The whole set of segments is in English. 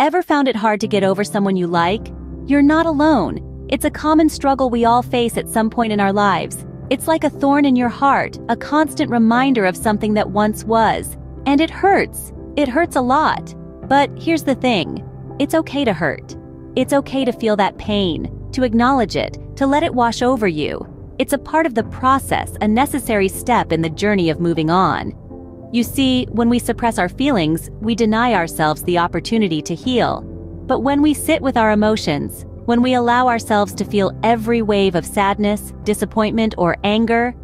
Ever found it hard to get over someone you like? You're not alone. It's a common struggle we all face at some point in our lives. It's like a thorn in your heart, a constant reminder of something that once was. And it hurts. It hurts a lot. But here's the thing. It's okay to hurt. It's okay to feel that pain, to acknowledge it, to let it wash over you. It's a part of the process, a necessary step in the journey of moving on. You see, when we suppress our feelings, we deny ourselves the opportunity to heal. But when we sit with our emotions, when we allow ourselves to feel every wave of sadness, disappointment, or anger,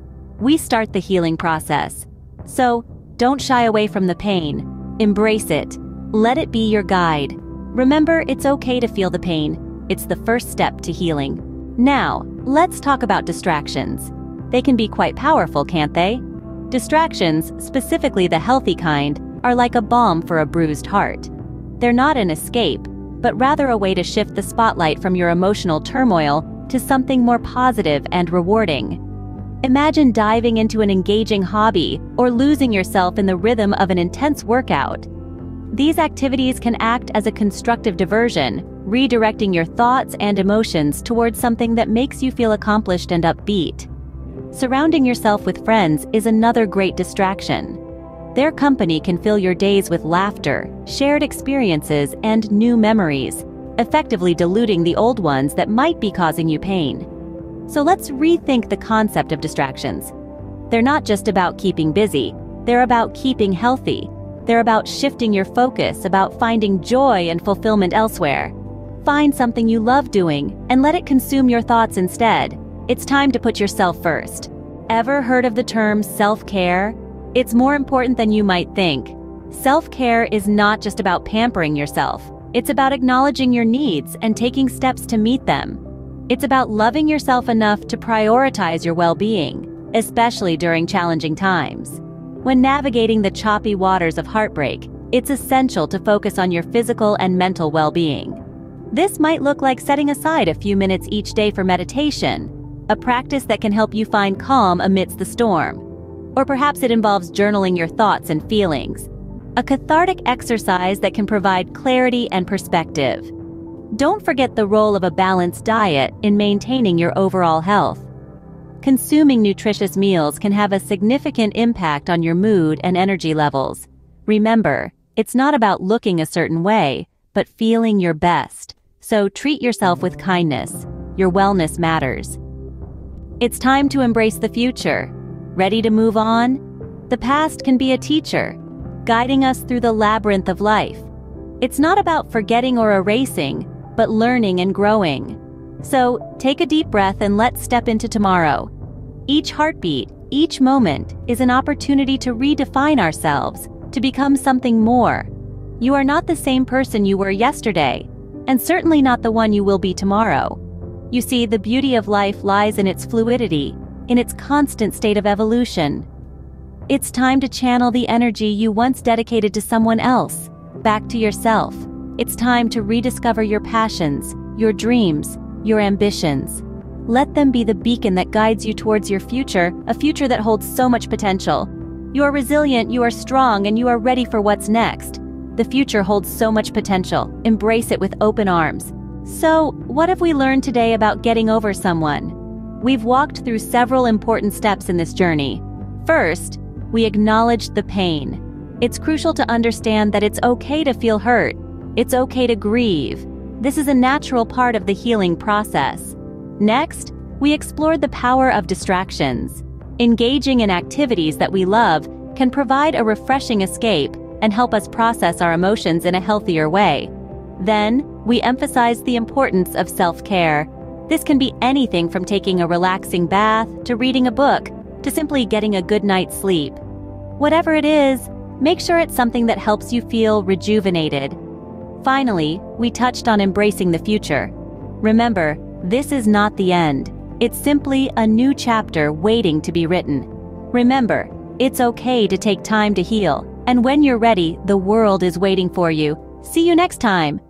we start the healing process. So, don't shy away from the pain. Embrace it. Let it be your guide. Remember, it's okay to feel the pain. It's the first step to healing. Now, let's talk about distractions. They can be quite powerful, can't they? Distractions, specifically the healthy kind, are like a balm for a bruised heart. They're not an escape, but rather a way to shift the spotlight from your emotional turmoil to something more positive and rewarding. Imagine diving into an engaging hobby or losing yourself in the rhythm of an intense workout. These activities can act as a constructive diversion, redirecting your thoughts and emotions towards something that makes you feel accomplished and upbeat. Surrounding yourself with friends is another great distraction. Their company can fill your days with laughter, shared experiences, and new memories, effectively diluting the old ones that might be causing you pain. So let's rethink the concept of distractions. They're not just about keeping busy, they're about keeping healthy. They're about shifting your focus, about finding joy and fulfillment elsewhere. Find something you love doing and let it consume your thoughts instead. It's time to put yourself first. Ever heard of the term self-care? It's more important than you might think. Self-care is not just about pampering yourself. It's about acknowledging your needs and taking steps to meet them. It's about loving yourself enough to prioritize your well-being, especially during challenging times. When navigating the choppy waters of heartbreak, it's essential to focus on your physical and mental well-being. This might look like setting aside a few minutes each day for meditation, a practice that can help you find calm amidst the storm. Or perhaps it involves journaling your thoughts and feelings, a cathartic exercise that can provide clarity and perspective. Don't forget the role of a balanced diet in maintaining your overall health. Consuming nutritious meals can have a significant impact on your mood and energy levels. Remember, it's not about looking a certain way, but feeling your best. So treat yourself with kindness. Your wellness matters. It's time to embrace the future. Ready to move on? The past can be a teacher, guiding us through the labyrinth of life. It's not about forgetting or erasing, but learning and growing. So, take a deep breath and let's step into tomorrow. Each heartbeat, each moment, is an opportunity to redefine ourselves, to become something more. You are not the same person you were yesterday, and certainly not the one you will be tomorrow. You see, the beauty of life lies in its fluidity, in its constant state of evolution. It's time to channel the energy you once dedicated to someone else, back to yourself. It's time to rediscover your passions, your dreams, your ambitions. Let them be the beacon that guides you towards your future, a future that holds so much potential. You are resilient, you are strong, and you are ready for what's next. The future holds so much potential. Embrace it with open arms. So, what have we learned today about getting over someone? We've walked through several important steps in this journey. First, we acknowledged the pain. It's crucial to understand that it's okay to feel hurt. It's okay to grieve. This is a natural part of the healing process. Next, we explored the power of distractions. Engaging in activities that we love can provide a refreshing escape and help us process our emotions in a healthier way. Then, we emphasized the importance of self-care. This can be anything from taking a relaxing bath, to reading a book, to simply getting a good night's sleep. Whatever it is, make sure it's something that helps you feel rejuvenated. Finally, we touched on embracing the future. Remember, this is not the end. It's simply a new chapter waiting to be written. Remember, it's okay to take time to heal, and when you're ready, the world is waiting for you. See you next time!